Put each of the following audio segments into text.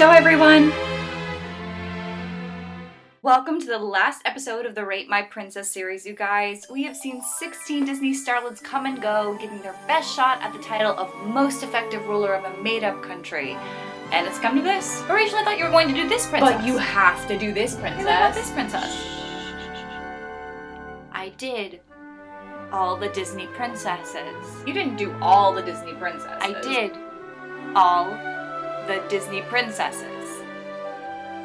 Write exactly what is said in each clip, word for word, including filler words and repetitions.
show, everyone! Welcome to the last episode of the Rate My Princess series, you guys. We have seen sixteen Disney starlets come and go, giving their best shot at the title of most effective ruler of a made-up country. And it's come to this. Originally, I thought you were going to do this princess. But you have to do this princess. What about this princess? I did all the Disney princesses. You didn't do all the Disney princesses. I did all the Disney princesses.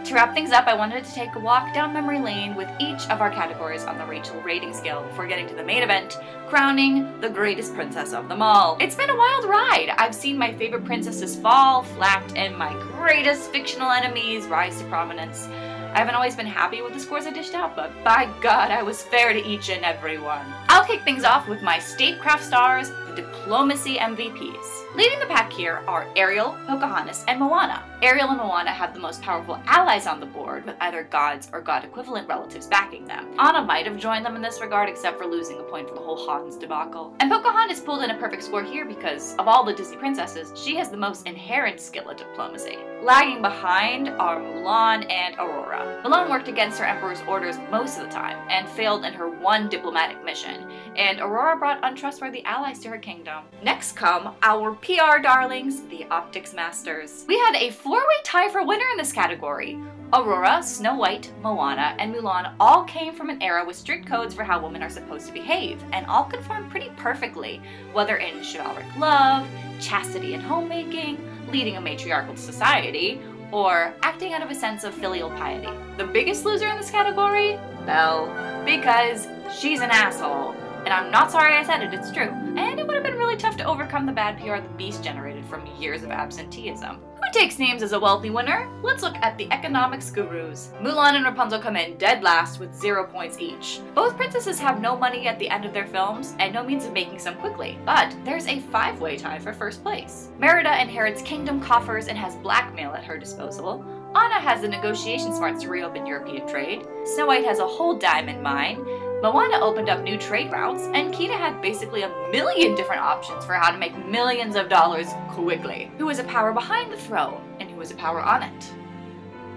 To wrap things up, I wanted to take a walk down memory lane with each of our categories on the Rachel rating scale before getting to the main event, crowning the greatest princess of them all. It's been a wild ride! I've seen my favorite princesses fall, flat, and my greatest fictional enemies rise to prominence. I haven't always been happy with the scores I dished out, but by God, I was fair to each and every one. I'll kick things off with my statecraft stars, the diplomacy M V Ps. Leading the pack here are Ariel, Pocahontas, and Moana. Ariel and Moana have the most powerful allies on the board, with either gods or god-equivalent relatives backing them. Anna might have joined them in this regard, except for losing a point for the whole Hans debacle. And Pocahontas pulled in a perfect score here because, of all the Disney princesses, she has the most inherent skill at diplomacy. Lagging behind are Mulan and Aurora. Mulan worked against her emperor's orders most of the time, and failed in her one diplomatic mission, and Aurora brought untrustworthy allies to her kingdom. Next come our P R darlings, the Optics Masters. We had a four-way tie for winner in this category. Aurora, Snow White, Moana, and Mulan all came from an era with strict codes for how women are supposed to behave, and all conformed pretty perfectly, whether in chivalric love, chastity and homemaking, leading a matriarchal society, or acting out of a sense of filial piety. The biggest loser in this category? Belle. Because she's an asshole. And I'm not sorry I said it, it's true. And it would have been really tough to overcome the bad P R the Beast generated from years of absenteeism. Who takes names as a wealthy winner? Let's look at the economics gurus. Mulan and Rapunzel come in dead last with zero points each. Both princesses have no money at the end of their films and no means of making some quickly, but there's a five-way tie for first place. Merida inherits kingdom coffers and has blackmail at her disposal. Anna has the negotiation smarts to reopen European trade. Snow White has a whole diamond mine. Moana opened up new trade routes, and Kida had basically a million different options for how to make millions of dollars quickly. Who was a power behind the throne, and who was a power on it?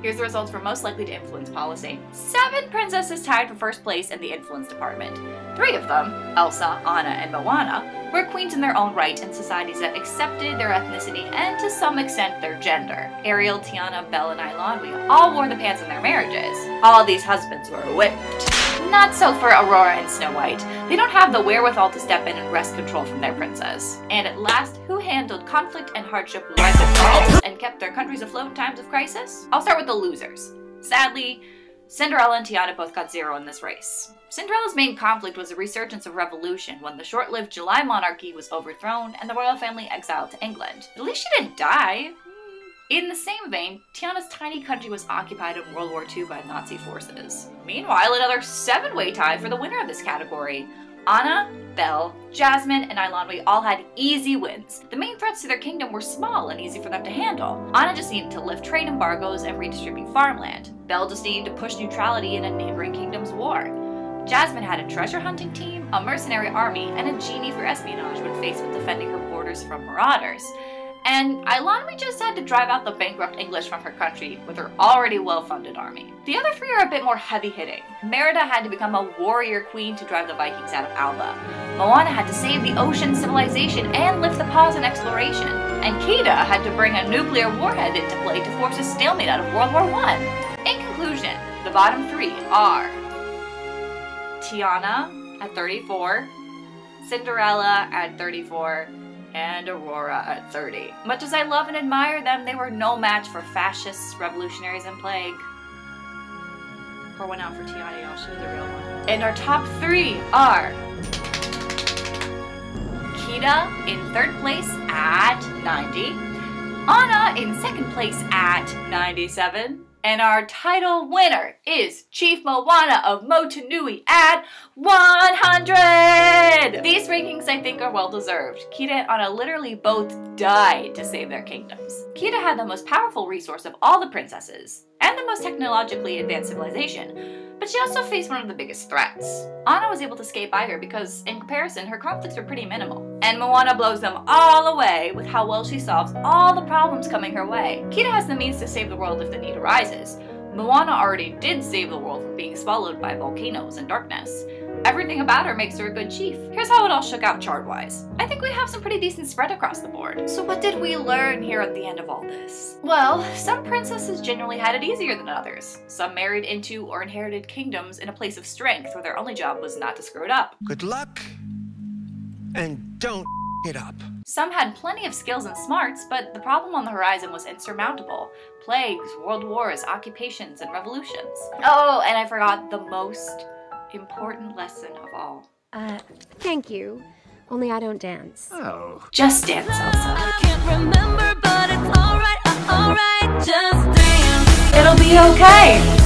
Here's the results for most likely to influence policy. Seven princesses tied for first place in the influence department. Three of them, Elsa, Anna, and Moana, were queens in their own right in societies that accepted their ethnicity and, to some extent, their gender. Ariel, Tiana, Belle, and Eilonwy all wore the pants in their marriages. All these husbands were whipped. Not so for Aurora and Snow White. They don't have the wherewithal to step in and wrest control from their princess. And at last, who handled conflict and hardship like a boss and kept their countries afloat in times of crisis? I'll start with the losers. Sadly, Cinderella and Tiana both got zero in this race. Cinderella's main conflict was the resurgence of revolution when the short-lived July monarchy was overthrown and the royal family exiled to England. At least she didn't die. In the same vein, Tiana's tiny country was occupied in World War Two by Nazi forces. Meanwhile, another seven-way tie for the winner of this category. Anna, Belle, Jasmine, and Eilonwy all had easy wins. The main threats to their kingdom were small and easy for them to handle. Anna just needed to lift trade embargoes and redistribute farmland. Belle just needed to push neutrality in a neighboring kingdom's war. Jasmine had a treasure-hunting team, a mercenary army, and a genie for espionage when faced with defending her borders from marauders. And Eilonwy just had to drive out the bankrupt English from her country with her already well-funded army. The other three are a bit more heavy-hitting. Merida had to become a warrior queen to drive the Vikings out of Alba. Moana had to save the ocean civilization and lift the pause in exploration. And Kida had to bring a nuclear warhead into play to force a stalemate out of World War One. In conclusion, the bottom three are Tiana at thirty-four, Cinderella at thirty-four, and Aurora at thirty. Much as I love and admire them, they were no match for fascists, revolutionaries, and plague. Pour one out for Tiana, I'll show you the real one. And our top three are Kida in third place at ninety, Anna in second place at ninety-seven, and our title winner is Chief Moana of Motunui at one hundred! These rankings, I think, are well-deserved. Kida and Anna literally both died to save their kingdoms. Kida had the most powerful resource of all the princesses, and the most technologically advanced civilization, But she also faced one of the biggest threats. Anna was able to skate by her because, in comparison, her conflicts were pretty minimal. And Moana blows them all away with how well she solves all the problems coming her way. Kida has the means to save the world if the need arises. Moana already did save the world from being swallowed by volcanoes and darkness. Everything about her makes her a good chief. Here's how it all shook out chart-wise. I think we have some pretty decent spread across the board. So what did we learn here at the end of all this? Well, some princesses generally had it easier than others. Some married into or inherited kingdoms in a place of strength where their only job was not to screw it up. Good luck, and don't it up. Some had plenty of skills and smarts, but the problem on the horizon was insurmountable. Plagues, world wars, occupations, and revolutions. Oh, and I forgot the most important lesson of all. Uh, thank you. Only I don't dance. Oh. Just dance, Elsa. I can't remember, but it's alright, alright, just dance. It'll be okay.